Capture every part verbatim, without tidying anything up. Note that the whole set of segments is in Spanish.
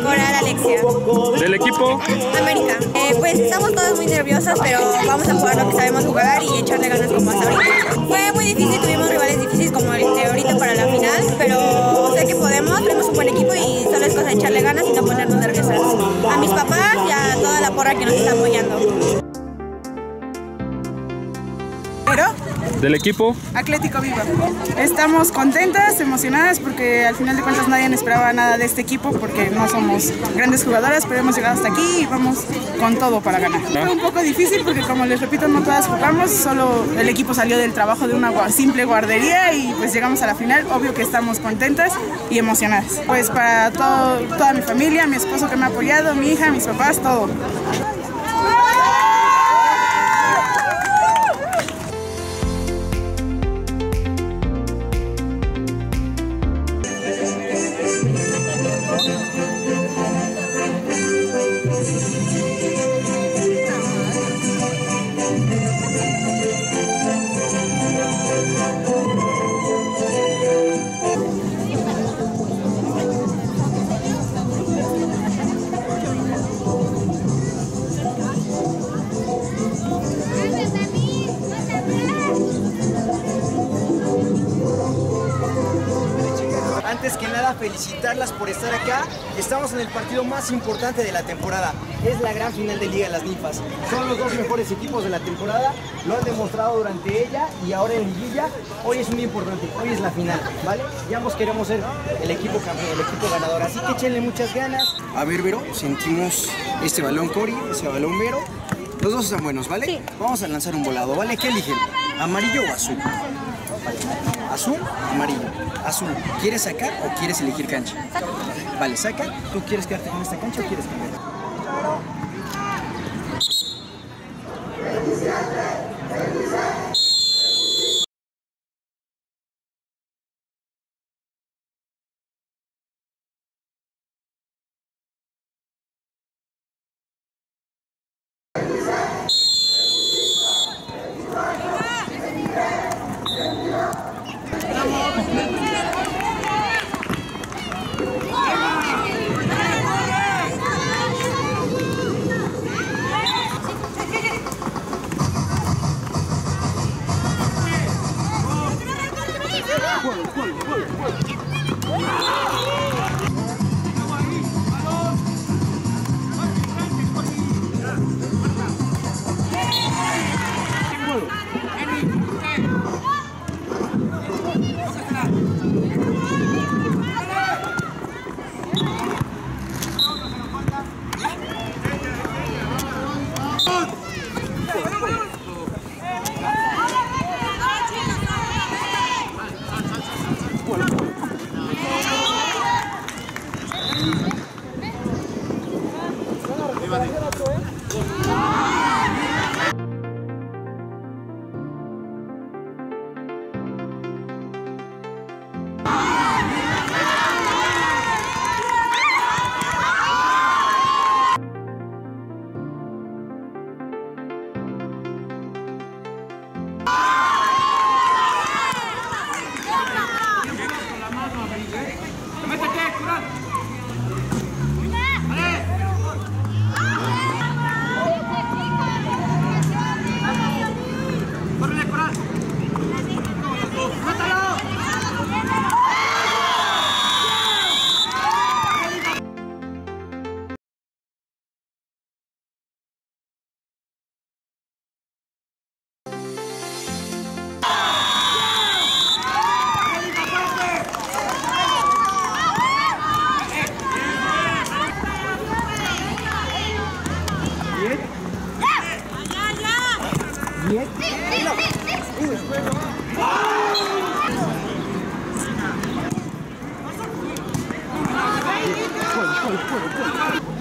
Coral, Alexia. ¿Del equipo? América. Eh, pues estamos todos muy nerviosos, pero vamos a jugar lo que sabemos jugar y echarle ganas como hasta ahorita. Fue muy difícil, tuvimos rivales difíciles como el de ahorita para la final, pero sé que podemos, tenemos un buen equipo y solo es cosa de echarle ganas y no ponernos nerviosos. A mis papás y a toda la porra que nos está apoyando. ¿Del equipo? Atlético Viva. Estamos contentas, emocionadas, porque al final de cuentas nadie esperaba nada de este equipo, porque no somos grandes jugadoras, pero hemos llegado hasta aquí y vamos con todo para ganar. Fue un poco difícil porque, como les repito, no todas jugamos, solo el equipo salió del trabajo de una simple guardería y pues llegamos a la final. Obvio que estamos contentas y emocionadas. Pues para todo, toda mi familia, mi esposo que me ha apoyado, mi hija, mis papás, todo. Antes que nada, felicitarlas por estar acá. Estamos en el partido más importante de la temporada. Es la gran final de Liga Las Ninfas. Son los dos mejores equipos de la temporada. Lo han demostrado durante ella y ahora en liguilla. Hoy es un día importante. Hoy es la final, ¿vale? Y ambos queremos ser el equipo campeón, el equipo ganador. Así que échenle muchas ganas. A ver, Vero, sentimos este balón Cori, ese balón Vero. Los dos están buenos, ¿vale? Sí. Vamos a lanzar un volado, ¿vale? ¿Qué eligen? ¿Amarillo o azul? Vale. Azul, amarillo. Azul, ¿quieres sacar o quieres elegir cancha? Vale, saca. ¿Tú quieres quedarte con esta cancha o quieres cambiar?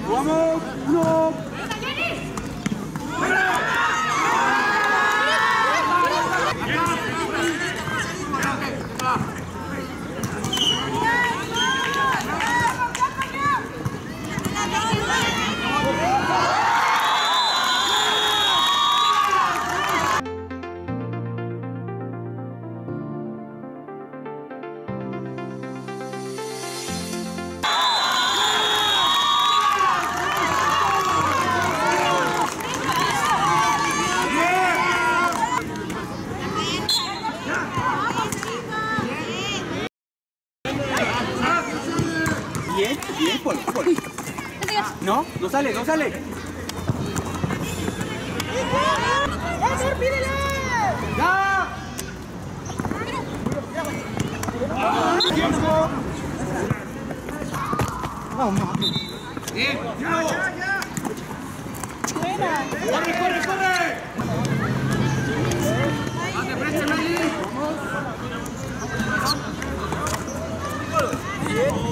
¡Vamos! ¡No! Bien, bien, Poli, Poli. No, no sale, no sale. ¡Eso, pídele! ¡Ya! ¡Tiempo! ¡No, mami! ¡Bien! ¡Ya, ya, ya! ¡Corre, corre, corre! ¡Ande, preste, Lali! ¡Bien!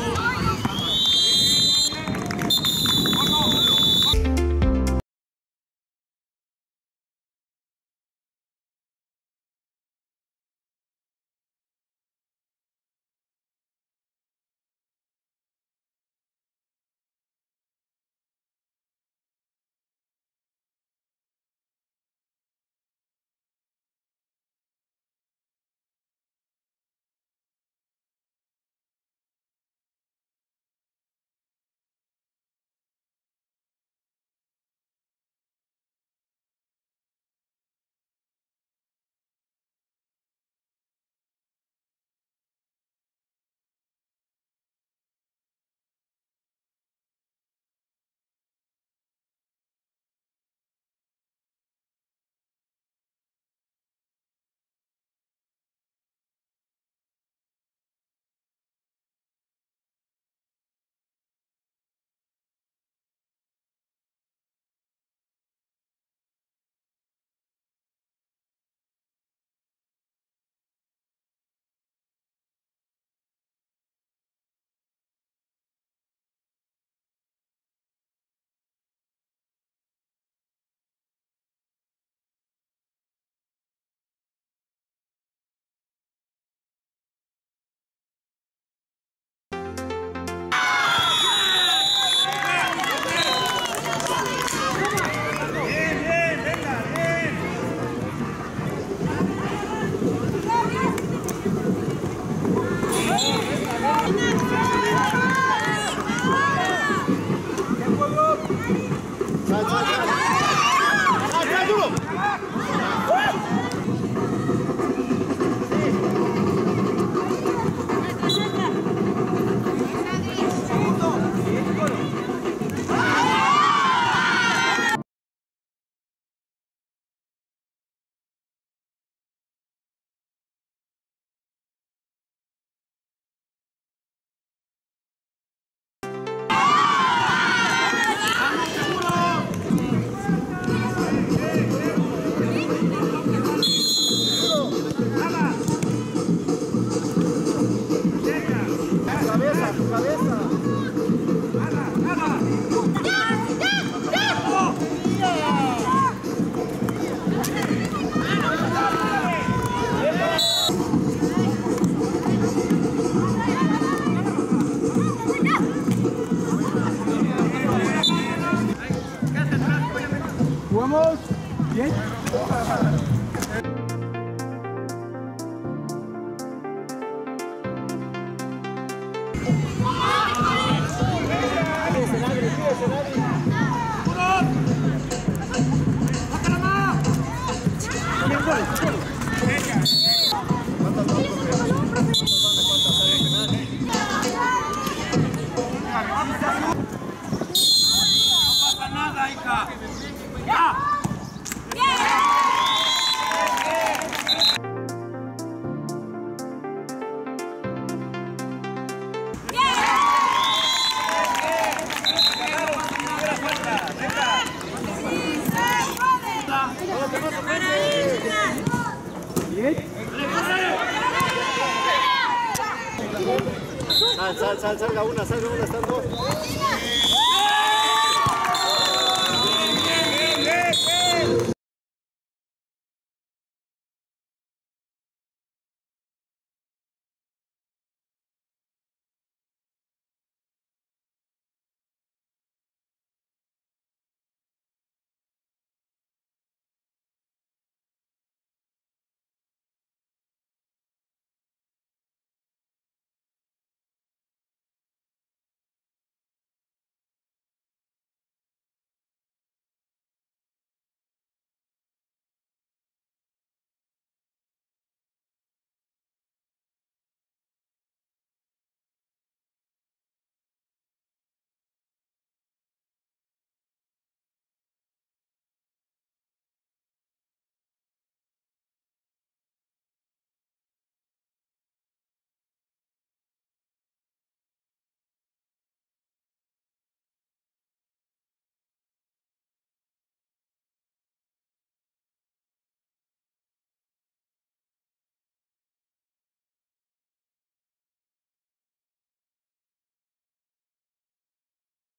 Sal, sal, salga una, salga una, están dos.